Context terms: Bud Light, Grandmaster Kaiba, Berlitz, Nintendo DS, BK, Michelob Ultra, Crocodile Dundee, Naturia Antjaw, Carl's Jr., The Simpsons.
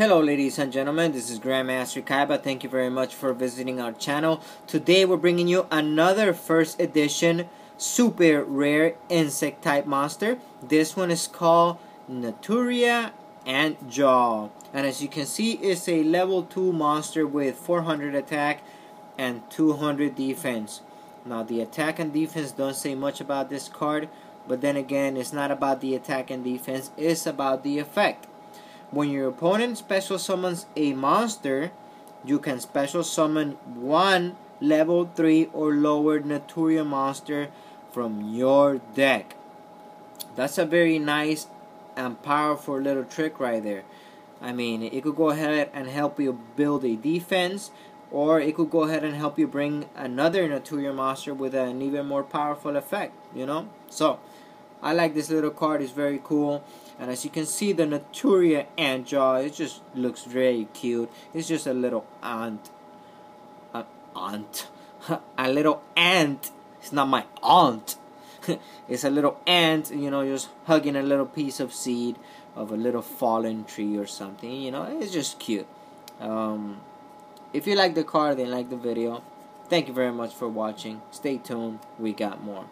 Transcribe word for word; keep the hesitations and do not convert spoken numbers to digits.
Hello ladies and gentlemen, this is Grandmaster Kaiba. Thank you very much for visiting our channel. Today we're bringing you another first edition super rare insect type monster. This one is called Naturia Antjaw. And as you can see, it's a level two monster with four hundred attack and two hundred defense. Now the attack and defense don't say much about this card, but then again, it's not about the attack and defense, it's about the effect. When your opponent special summons a monster, you can special summon one level three or lower Naturia monster from your deck. That's a very nice and powerful little trick right there. I mean, it could go ahead and help you build a defense, or it could go ahead and help you bring another Naturia monster with an even more powerful effect, you know? So, I like this little card, it's very cool. And as you can see, the Naturia Antjaw, it just looks very cute. It's just a little ant. An ant. A little ant. It's not my aunt. It's a little ant, you know, just hugging a little piece of seed of a little fallen tree or something. You know, it's just cute. Um, if you like the card, then like the video. Thank you very much for watching. Stay tuned. We got more.